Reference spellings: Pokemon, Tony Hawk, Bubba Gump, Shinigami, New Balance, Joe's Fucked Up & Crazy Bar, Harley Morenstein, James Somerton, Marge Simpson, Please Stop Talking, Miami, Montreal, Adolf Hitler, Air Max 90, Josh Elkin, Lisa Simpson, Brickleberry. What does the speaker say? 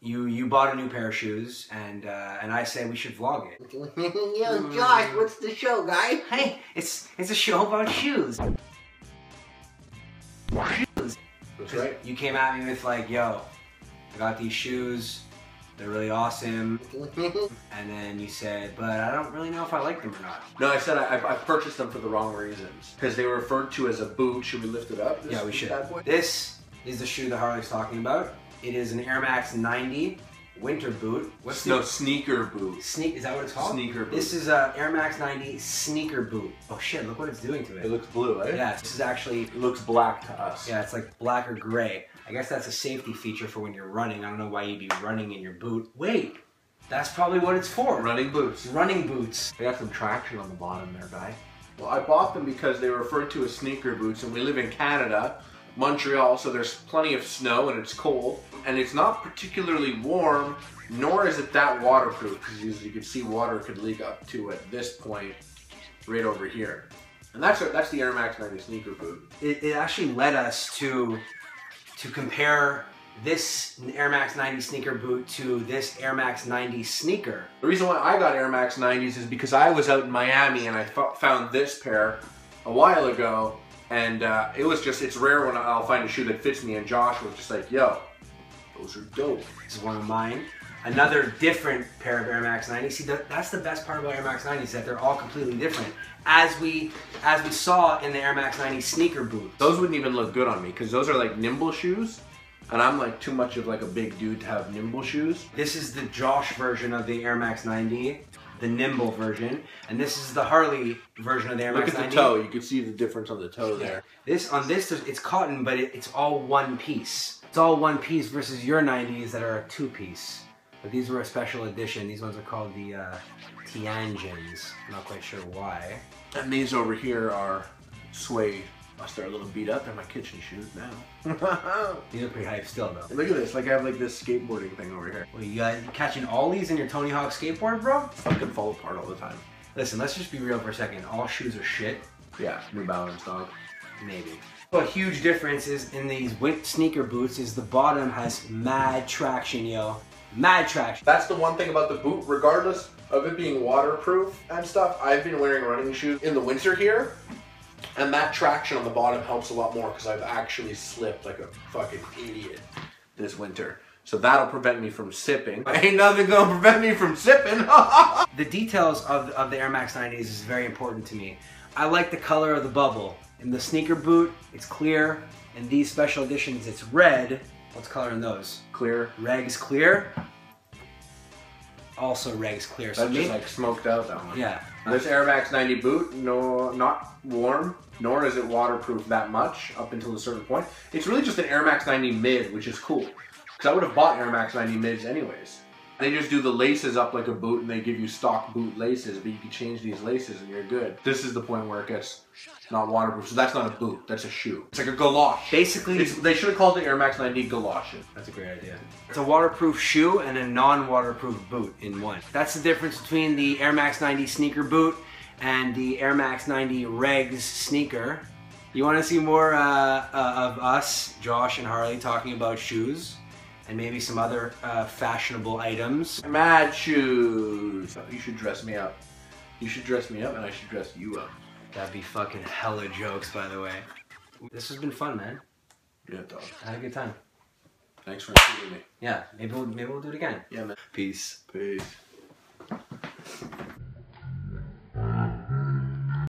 You bought a new pair of shoes, and I say we should vlog it. Yo, Josh, what's the show, guy? Hey, it's a show about shoes. That's right. You came at me with like, yo, I got these shoes, they're really awesome, and then you said, but I don't really know if I like them or not. No, I said I purchased them for the wrong reasons, because they were referred to as a boot. Should we lift it up? Yeah, we should. This is the shoe that Harley's talking about. It is an Air Max 90 winter boot. What's the... No, sneaker boot. Is that what it's called? Sneaker boot. This is a Air Max 90 sneaker boot. Oh shit, look what it's doing to it. It looks blue, eh? Yeah, this is actually... It looks black to us. Yeah, it's like black or gray. I guess that's a safety feature for when you're running. I don't know why you'd be running in your boot. Wait, that's probably what it's for. Running boots. Running boots. They got some traction on the bottom there, guy. Well, I bought them because they were referred to as sneaker boots, and we live in Canada. Montreal, so there's plenty of snow and it's cold, and it's not particularly warm, nor is it that waterproof, because as you can see, water could leak up to, at this point, right over here. And that's the Air Max 90 sneaker boot. It actually led us to compare this Air Max 90 sneaker boot to this Air Max 90 sneaker. The reason why I got Air Max 90s is because I was out in Miami and I found this pair a while ago. And it was just, it's rare when I'll find a shoe that fits me, and Josh was just like, yo, those are dope. This is one of mine. Another different pair of Air Max 90s. See, that's the best part about Air Max 90s, that they're all completely different. As we saw in the Air Max 90 sneaker boots. Those wouldn't even look good on me, because those are like nimble shoes, and I'm like too much of like a big dude to have nimble shoes. This is the Josh version of the Air Max 90. The nimble version, and this is the Harley version of the Air Max 90. Look at the toe. You can see the difference on the toe there. On this, it's cotton, but it's all one piece. It's all one piece versus your 90s that are a two piece. But these were a special edition. These ones are called the Tianjins. I'm not quite sure why. And these over here are suede. They're a little beat up. They're my kitchen shoes now. These are pretty hype still though. Look at this, like I have like this skateboarding thing over here. Well, you guys catching ollies in your Tony Hawk skateboard, bro? Fucking fall apart all the time. Listen, let's just be real for a second. All shoes are shit. Yeah, New Balance, dog. Maybe. Well, a huge difference is in these sneaker boots is the bottom has mad traction, yo. Mad traction. That's the one thing about the boot, regardless of it being waterproof and stuff, I've been wearing running shoes in the winter here. And that traction on the bottom helps a lot more because I've actually slipped like a fucking idiot this winter. So that'll prevent me from sipping. Ain't nothing gonna prevent me from sipping. The details of the Air Max 90s is very important to me. I like the color of the bubble. In the sneaker boot, it's clear. In these special editions, it's red. What's color in those? Clear. Reg's clear. Also Reg's clear. So that's just like smoked out, that one. Yeah. This Air Max 90 boot, no, not warm, nor is it waterproof that much up until a certain point. It's really just an Air Max 90 mid, which is cool. Because I would have bought Air Max 90 mids anyways. They just do the laces up like a boot and they give you stock boot laces, but you can change these laces and you're good. This is the point where it gets not waterproof. So that's not a boot, that's a shoe. It's like a galosh. Basically, they should have called it Air Max 90 galoshes. That's a great idea. It's a waterproof shoe and a non-waterproof boot in one. That's the difference between the Air Max 90 sneaker boot and the Air Max 90 Regs sneaker. You want to see more of us, Josh and Harley, talking about shoes? And maybe some other fashionable items. Mad shoes. You should dress me up. You should dress me up and I should dress you up. That'd be fucking hella jokes, by the way. This has been fun, man. Yeah, dog. I had a good time. Thanks for including me. Yeah, maybe we'll do it again. Yeah, man. Peace. Peace.